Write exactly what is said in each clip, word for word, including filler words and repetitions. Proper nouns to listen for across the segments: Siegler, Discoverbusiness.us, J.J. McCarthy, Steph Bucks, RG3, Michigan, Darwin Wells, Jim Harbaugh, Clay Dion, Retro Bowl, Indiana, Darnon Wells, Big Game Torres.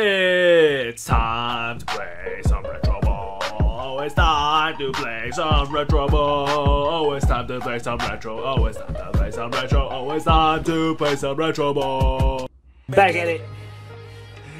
It's time to play some Retro Bowl. Oh, it's time to play some Retro Bowl. Oh, it's time to play some Retro. Oh, it's time to play some Retro. Oh, it's time to play some Retro Bowl. Back at it.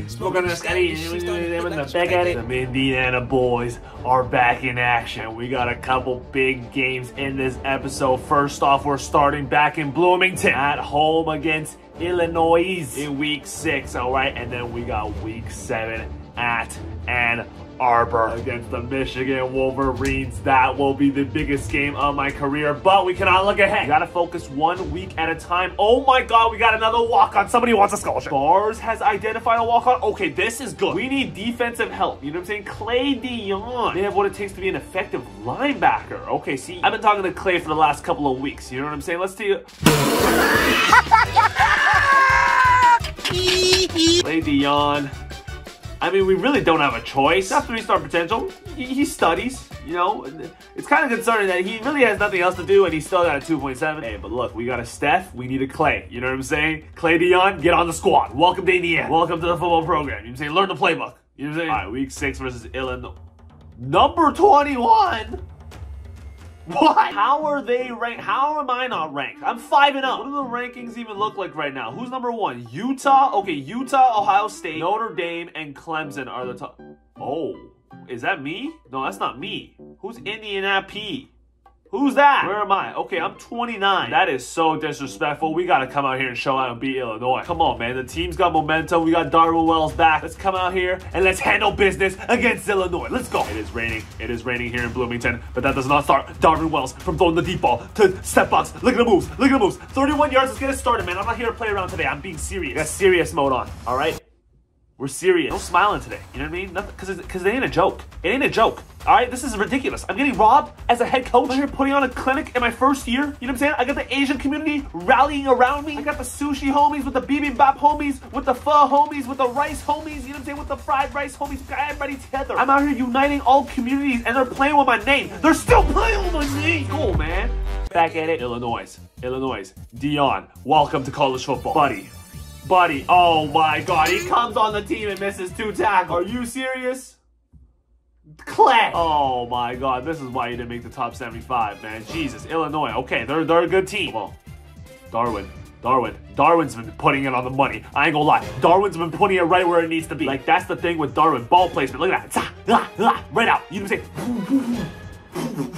Spoken of Scotty, back at it. Some Indiana boys are back in action. We got a couple big games in this episode. First off, we're starting back in Bloomington at home against Illinois in week six, all right? And then we got week seven at Ann Arbor against the Michigan Wolverines. That will be the biggest game of my career, but we cannot look ahead. You gotta focus one week at a time. Oh my God, we got another walk-on. Somebody wants a scholarship. Bars has identified a walk-on. Okay, this is good. We need defensive help. You know what I'm saying? Clay Dion. They have what it takes to be an effective linebacker. Okay, see, I've been talking to Clay for the last couple of weeks. You know what I'm saying? Let's see. Clay Dion. I mean, we really don't have a choice. Not three-star potential. He, he studies, you know. It's kind of concerning that he really has nothing else to do and he's still got a two point seven. Hey, but look, we got a Steph. We need a Clay. You know what I'm saying? Clay Dion, get on the squad. Welcome to Indiana. Welcome to the football program. You know what I'm saying? Learn the playbook. You know what I'm saying? All right, week six versus Illinois. Number twenty-one? What? How are they ranked? How am I not ranked? I'm five and up. What do the rankings even look like right now? Who's number one? Utah? Okay, Utah, Ohio State, Notre Dame, and Clemson are the top. Oh, is that me? No, that's not me. Who's Indiana P? Who's that? Where am I? Okay, I'm twenty-nine. That is so disrespectful. We gotta come out here and show out and beat Illinois. Come on, man. The team's got momentum. We got Darwin Wells back. Let's come out here and let's handle business against Illinois. Let's go. It is raining. It is raining here in Bloomington, but that does not stop Darwin Wells from throwing the deep ball to Steph Bucks. Look at the moves. Look at the moves. thirty-one yards. Let's get it started, man. I'm not here to play around today. I'm being serious. Got serious mode on. All right. We're serious. No smiling today. You know what I mean? Nothing, cause, cause it ain't a joke. It ain't a joke. All right, this is ridiculous. I'm getting robbed as a head coach. I'm here putting on a clinic in my first year. You know what I'm saying? I got the Asian community rallying around me. I got the sushi homies with the bibimbap homies, with the pho homies, with the rice homies. You know what I'm saying? With the fried rice homies. Got everybody together. I'm out here uniting all communities, and they're playing with my name. They're still playing with my name. Cool, man. Back at it, Illinois. Illinois. Dion, welcome to college football, buddy. Buddy, oh my God, he comes on the team and misses two tackles. Are you serious? Clay. Oh my God, this is why you didn't make the top seventy-five, man. Jesus, Illinois. Okay, they're they're a good team. Come on. Darwin, Darwin, Darwin's been putting it on the money. I ain't gonna lie. Darwin's been putting it right where it needs to be. Like, that's the thing with Darwin. Ball placement. Look at that. Right out. You know what I'm saying?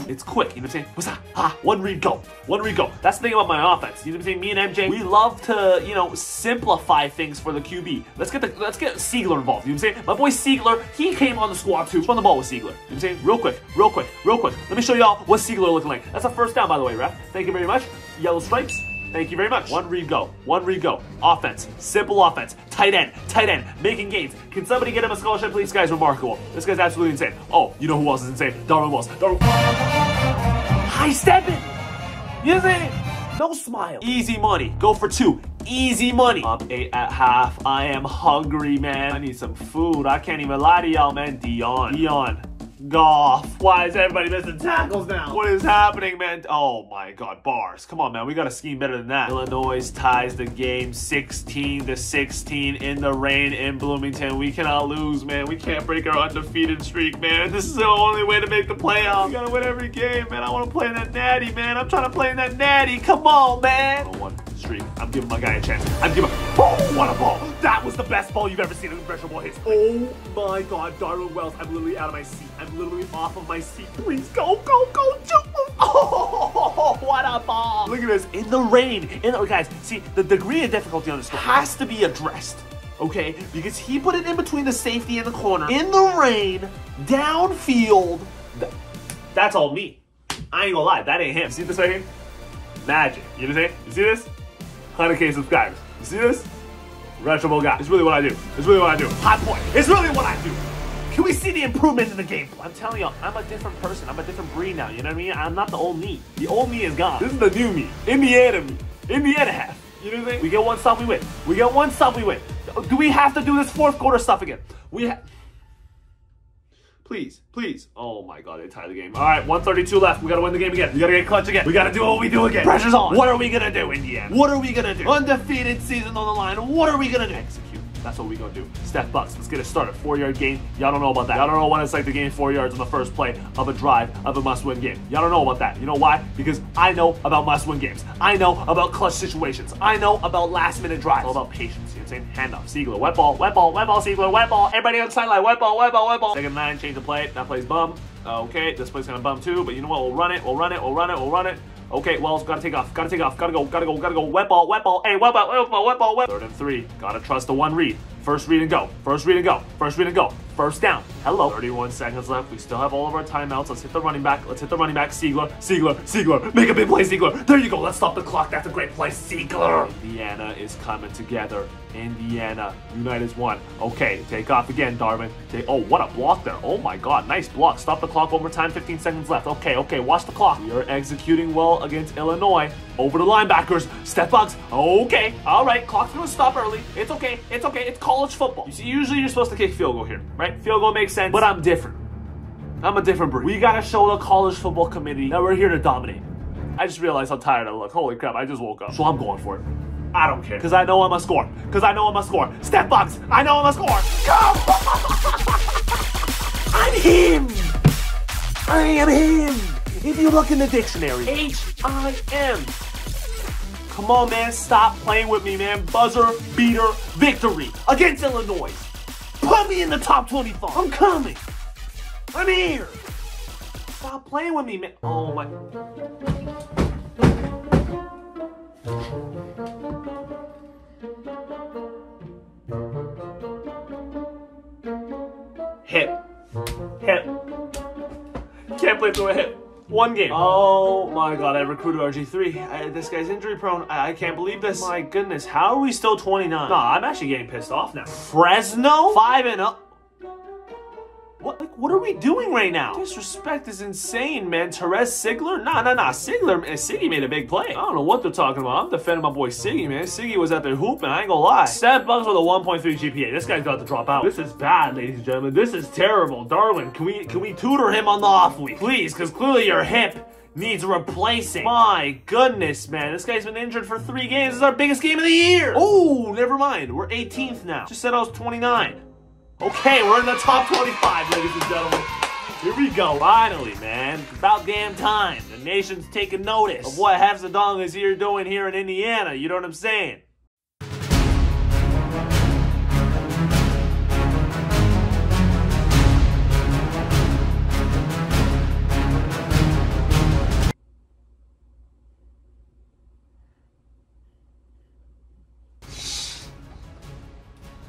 It's quick, you know what I'm saying? What's that? Ah, one read go, one read go. That's the thing about my offense. You know what I'm saying? Me and M J, we love to, you know, simplify things for the Q B. Let's get the, let's get Siegler involved. You know what I'm saying? My boy Siegler, he came on the squad too. Run the ball with Siegler. You know what I'm saying? Real quick, real quick, real quick. Let me show y'all what Siegler looking like. That's a first down, by the way, ref. Thank you very much. Yellow stripes. Thank you very much. One read go, one read go. Offense, simple offense. Tight end, tight end, making gains. Can somebody get him a scholarship, please? This guy's remarkable. This guy's absolutely insane. Oh, you know who else is insane? Darwin Wells. Darwin. High stepping. You know what I'm saying? No smile. Easy money. Go for two. Easy money. Up eight at half. I am hungry, man. I need some food. I can't even lie to y'all, man. Dion. Dion. Goff. Why is everybody missing tackles now? What is happening, man? Oh my God, bars. Come on, man. We got a scheme better than that. Illinois ties the game sixteen to sixteen in the rain in Bloomington. We cannot lose, man. We can't break our undefeated streak, man. This is the only way to make the playoffs. We gotta win every game, man. I want to play in that natty, man. I'm trying to play in that natty. Come on, man. One streak. I'm giving my guy a chance. I'm giving. Oh, what a ball. That was the best ball you've ever seen in Retro Bowl history. Oh my God, Darwin Wells. I'm literally out of my seat. I'm literally off of my seat. Please go, go, go, jump. Oh, what a ball. Look at this. In the rain. In the, guys, see, the degree of difficulty on this goal has to be addressed, okay? Because he put it in between the safety and the corner. In the rain, downfield. That's all me. I ain't gonna lie. That ain't him. See this right here? Magic. You know what I'm saying? You see this? one hundred K subscribers. You see this? Retro Bowl guy. It's really what I do. It's really what I do. Hot point. It's really what I do. Can we see the improvement in the game? I'm telling y'all, I'm a different person. I'm a different breed now. You know what I mean? I'm not the old me. The old me is gone. This is the new me. Indiana me. Indiana half. You know what I mean? We get one stop, we win. We get one stop, we win. Do we have to do this fourth quarter stuff again? We have. Please, please. Oh my God, they tie the game. All right, one thirty-two left. We gotta win the game again. We gotta get clutch again. We gotta do what we do again. Pressure's on. What are we gonna do, Indiana? What are we gonna do? Undefeated season on the line. What are we gonna do? Execute. That's what we gonna do. Steph Bucks, let's get it started. Four-yard gain. Y'all don't know about that. Y'all don't know what it's like to gain four yards on the first play of a drive of a must-win game. Y'all don't know about that. You know why? Because I know about must-win games. I know about clutch situations. I know about last-minute drives. It's all about patience. You know what I'm saying? Handoff. Siegler. Wet ball. Wet ball. Wet ball. Siegler. Wet ball. Everybody on the sideline. Wet ball. Wet ball. Wet ball. Second nine. Change the play. That play's bum. Okay. This play's gonna bum too. But you know what? We'll run it. We'll run it. We'll run it. We'll run it. Okay, Wells, gotta take off, gotta take off, gotta go, gotta go, gotta go, wet ball, wet ball, hey, wet ball, wet ball, wet ball, wet ball. Third and three, gotta trust the one read. First read and go, first read and go, first read and go, first down, hello. thirty-one seconds left, we still have all of our timeouts. Let's hit the running back, let's hit the running back, Siegler, Siegler, Siegler, make a big play, Siegler. There you go, let's stop the clock, that's a great play, Siegler. Indiana is coming together, Indiana, unite as one. Okay, take off again, Darwin. They, oh, what a block there, oh my god, nice block. Stop the clock, overtime, fifteen seconds left. Okay, okay, watch the clock. We are executing well against Illinois. Over to linebackers. Steph Bucks. Okay. All right. Clock's going to stop early. It's okay. It's okay. It's college football. You see, usually you're supposed to kick field goal here, right? Field goal makes sense, but I'm different. I'm a different breed. We got to show the college football committee that we're here to dominate. I just realized how tired I look. Holy crap. I just woke up. So I'm going for it. I don't care. Because I know I'm a score. Because I know I'm a score. Steph Bucks. I know I'm a score. Go! I'm him. I am him. If you look in the dictionary, H I M. Come on, man. Stop playing with me, man. Buzzer beater victory against Illinois. Put me in the top twenty-five. I'm coming. I'm here. Stop playing with me, man. Oh, my. Hip. Hip. Can't play through a hip. One game. Oh my god, I recruited R G three. I, this guy's injury prone. I, I can't believe this. My goodness, how are we still twenty-nine? Nah, I'm actually getting pissed off now. Fresno? five and oh. What, like, what are we doing right now? Disrespect is insane, man. Torres, Siegler? Nah, nah, nah. Siegler, Siggy made a big play. I don't know what they're talking about. I'm defending my boy Siggy, man. Siggy was at their hoop, and I ain't gonna lie. Steph Bucks with a one point three G P A. This guy's about to drop out. This is bad, ladies and gentlemen. This is terrible. Darwin, can we can we tutor him on the off week? Please, because clearly you're hip. Needs replacing. My goodness, man. This guy's been injured for three games. This is our biggest game of the year. Oh, never mind. We're eighteenth now. Just said I was twenty-nine. Okay, we're in the top twenty-five, ladies and gentlemen. Here we go. Finally, man. About damn time. The nation's taking notice of what Hefzadong is here doing here in Indiana. You know what I'm saying?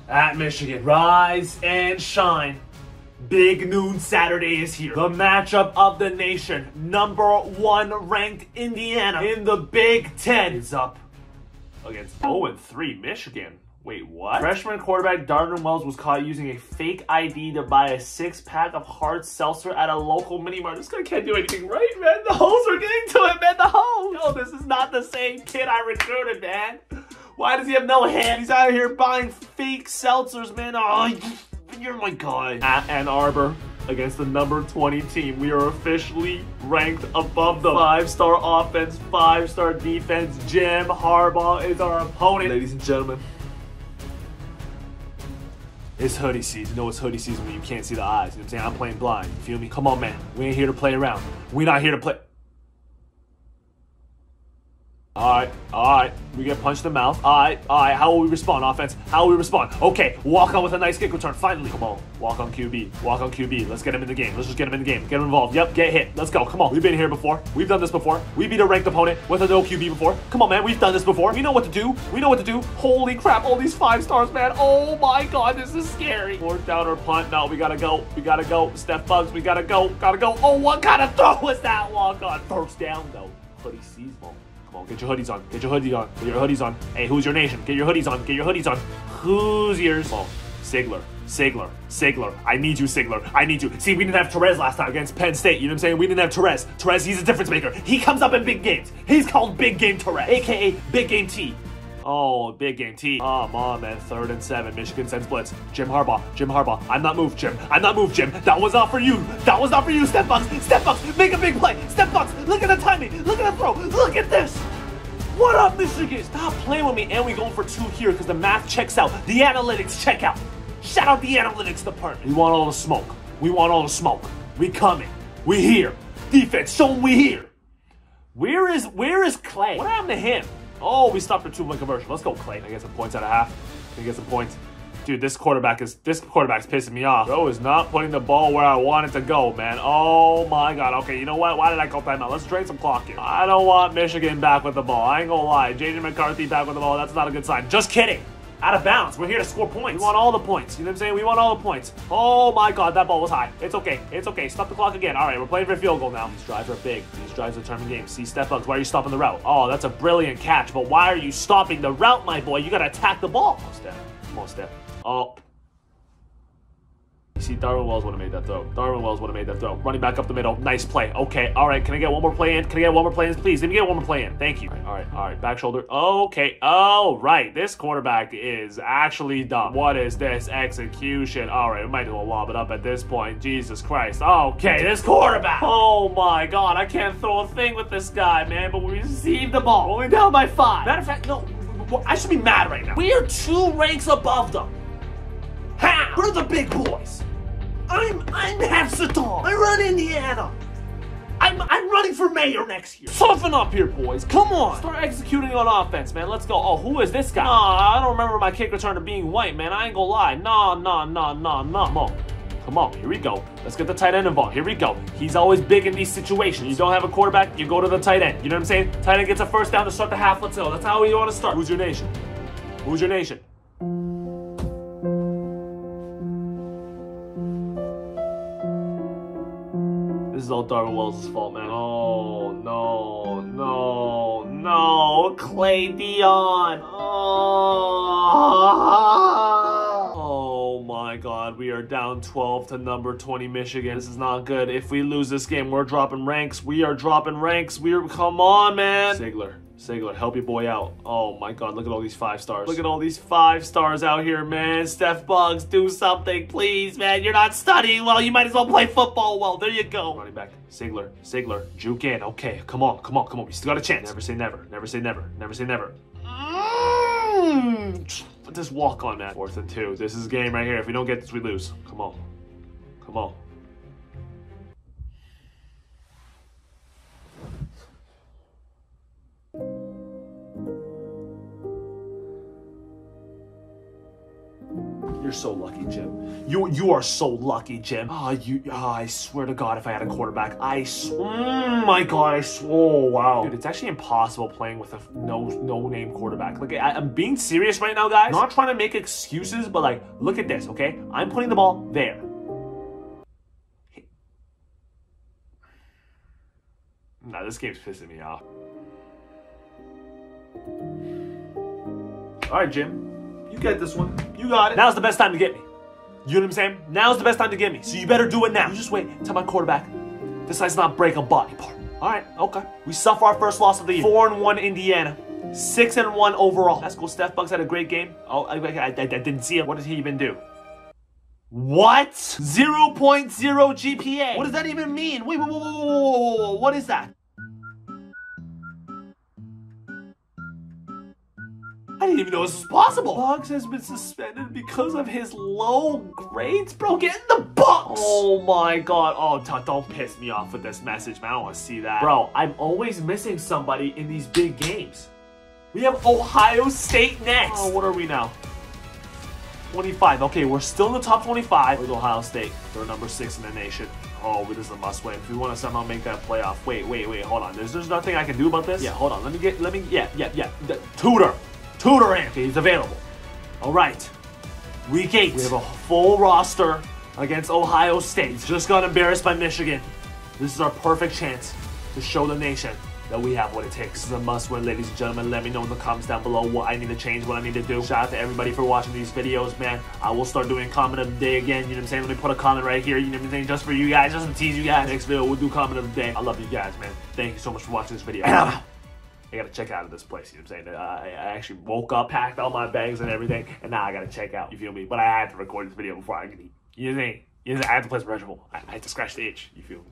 At Michigan, rise and shine. Big Noon Saturday is here. The matchup of the nation. Number one ranked Indiana in the Big Ten is up against oh and three Michigan. Wait, what? Freshman quarterback Darnon Wells was caught using a fake I D to buy a six-pack of hard seltzer at a local mini-mart. This guy can't do anything right, man. The hoes are getting to it, man. The hoes. Yo, this is not the same kid I recruited, man. Why does he have no hand? He's out here buying fake seltzers, man. Oh, you're my guy. At Ann Arbor, against the number twenty team, we are officially ranked above them. Five-star offense, five-star defense. Jim Harbaugh is our opponent. Ladies and gentlemen, it's hoodie season. You know it's hoodie season when you can't see the eyes. You know what I'm saying? I'm playing blind. You feel me? Come on, man. We ain't here to play around. We not here to play... Alright, alright, we get punched in the mouth. Alright, alright, how will we respond, offense? How will we respond? Okay, walk on with a nice kick return, finally. Come on, walk on Q B, walk on Q B. Let's get him in the game, let's just get him in the game. Get him involved, yep, get hit, let's go, come on. We've been here before, we've done this before. We beat a ranked opponent with a no Q B before. Come on, man, we've done this before. We know what to do, we know what to do. Holy crap, all these five stars, man. Oh my god, this is scary. Fourth down or punt, no, we gotta go, we gotta go. Steph Bucks, we gotta go, gotta go. Oh, what kind of throw was that? Walk on, first down though. Hoodie sees ball. Come on, get your hoodies on. Get your hoodie on. Get your hoodies on. Hey, who's your nation? Get your hoodies on. Get your hoodies on. Who's yours? Come on. Siegler. Siegler. Siegler. I need you, Siegler. I need you. See, we didn't have Torres last time against Penn State. You know what I'm saying? We didn't have Torres. Torres, he's a difference maker. He comes up in big games. He's called Big Game Torres, a k a. Big Game T. Oh, Big Game T. Oh, mom, man. Third and seven. Michigan sends blitz. Jim Harbaugh. Jim Harbaugh. I'm not moved, Jim. I'm not moved, Jim. That was not for you. That was not for you, Steph Bucks. Steph Bucks. Make a big play. Steph Bucks. Look at the timing. Look at the throw. Look at this. What up, Michigan? Stop playing with me. And we going for two here because the math checks out. The analytics check out. Shout out the analytics department. We want all the smoke. We want all the smoke. We coming. We here. Defense, show them we here. Where is, where is Clay? What happened to him? Oh, we stopped for two-point conversion. Let's go, Clay. I get some points out of half. I get some points. Dude, this quarterback is this quarterback's pissing me off. Bro is not putting the ball where I want it to go, man. Oh my god. Okay, you know what? Why did I call timeout? Let's drain some clock here. I don't want Michigan back with the ball. I ain't gonna lie. J J. McCarthy back with the ball. That's not a good sign. Just kidding. Out of bounds. We're here to score points. We want all the points. You know what I'm saying? We want all the points. Oh my god, that ball was high. It's okay. It's okay. Stop the clock again. All right, we're playing for a field goal now. These drives are big. These drives determine games. See, Steph Bucks, why are you stopping the route? Oh, that's a brilliant catch. But why are you stopping the route, my boy? You gotta attack the ball. Come on, Steph. Come on, Steph. Oh. You see, Darwin Wells would have made that throw. Darwin Wells would have made that throw. Running back up the middle. Nice play. Okay. All right. Can I get one more play in? Can I get one more play in? Please, let me get one more play in. Thank you. All right. All right. All right. Back shoulder. Okay. All right. This quarterback is actually dumb. What is this execution? All right. We might as well lob it up at this point. Jesus Christ. Okay. This quarterback. Oh, my God. I can't throw a thing with this guy, man. But we received the ball. We're down by five. Matter of fact, no. I should be mad right now. We are two ranks above them. How? We're the big boys. I'm I'm Hafsaton. I run Indiana. I'm I'm running for mayor next year. Soften up here, boys. Come on. Start executing on offense, man. Let's go. Oh, who is this guy? Nah, I don't remember my kick returner being white, man. I ain't gonna lie. Nah, nah, nah, nah, nah. Come on. Come on. Here we go. Let's get the tight end involved. Here we go. He's always big in these situations. You don't have a quarterback, you go to the tight end. You know what I'm saying? Tight end gets a first down to start the half. Let's go. That's how we want to start. Who's your nation? Who's your nation? This is all Darwin Wells' fault, man. Oh, no, no, no. Clay Dion. Oh. Oh, my God. We are down twelve to number twenty Michigan. This is not good. If we lose this game, we're dropping ranks. We are dropping ranks. We are... Come on, man. Siegler. Siegler, help your boy out. Oh my god, look at all these five stars. Look at all these five stars out here, man. Steph Bucks, do something, please, man. You're not studying well. You might as well play football well. There you go. Running back, Siegler, Siegler, juke in. Okay, come on, come on, come on. We still got a chance. Never say never, never say never, never say never. Mm. Just walk on that. Fourth and two. This is a game right here. If we don't get this, we lose. Come on, come on. You're so lucky, Jim. You you are so lucky, Jim. Ah, oh, you. Oh, I swear to God, if I had a quarterback, I. Oh my God, I. Oh wow, dude, it's actually impossible playing with a no no name quarterback. Like I, I'm being serious right now, guys. Not trying to make excuses, but like, look at this, okay? I'm putting the ball there. Hey. Nah, this game's pissing me off. All right, Jim. You get this one. You got it. Now's the best time to get me. You know what I'm saying? Now's the best time to get me. So you better do it now. You just wait until my quarterback decides to not break a body part. All right, okay. We suffer our first loss of the year. Four and one Indiana. Six and one overall. That's cool. Steph Bucks had a great game. Oh, I, I, I, I didn't see him. What did he even do? What? zero point zero G P A. What does that even mean? Wait, whoa, whoa, whoa, whoa, whoa, whoa. What is that? I didn't even know this was possible. Bucks has been suspended because of his low grades, bro. Get in the Bucks. Oh my god. Oh, don't piss me off with this message, man. I don't want to see that. Bro, I'm always missing somebody in these big games. We have Ohio State next. Oh, what are we now? twenty-five. Okay, we're still in the top twenty-five with Ohio State. They're number six in the nation. Oh, this is a must win. If we want to somehow make that playoff. Wait, wait, wait. Hold on. There's, there's nothing I can do about this? Yeah, hold on. Let me get, let me, yeah, yeah, yeah. The tutor. Tutor in. Okay, he's available. All right. Week eight. We have a full roster against Ohio State. Just got embarrassed by Michigan. This is our perfect chance to show the nation that we have what it takes. This is a must-win, ladies and gentlemen. Let me know in the comments down below what I need to change, what I need to do. Shout out to everybody for watching these videos, man. I will start doing comment of the day again. You know what I'm saying? Let me put a comment right here. You know what I'm saying? Just for you guys. Just to tease you guys. Next video, we'll do comment of the day. I love you guys, man. Thank you so much for watching this video. And I'm out. I gotta check out of this place, you know what I'm saying? I, I actually woke up, packed all my bags and everything, and now I gotta check out, you feel me? But I had to record this video before I could eat. You know what I'm saying? You know what I'm saying? I had to play some Retro Bowl. I, I had to scratch the itch, you feel me?